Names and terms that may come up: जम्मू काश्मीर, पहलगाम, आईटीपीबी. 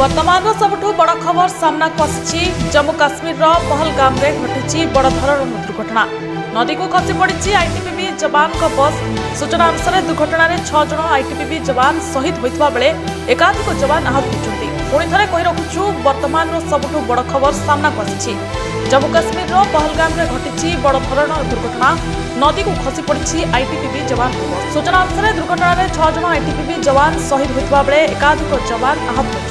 बर्तमान सबुठु बड़ खबर सामना खसी जम्मू काश्मीर पहलगाम घटी बड़ धरण दुर्घटना नदी को खसी पड़ी आईटीपीबी जवान का बस। सूचना अनुसार दुर्घटना में 6 जन आईटीपीबी जवान शहीद होता बेले एकाधिक जवान आहत होती। पुणी थे कही रखुचु बर्तमान सबुठु बड़ खबर सामना खसी जम्मू काश्मीर पहलगाम घटी बड़ धरण दुर्घटना नदी को खसी पड़ी आईटीपीबी जवान। सूचना अनुसार दुर्घटना में 6 जन आईटीपीबी जवान शहीद होता बेले एकाधिक जवान आहत होती।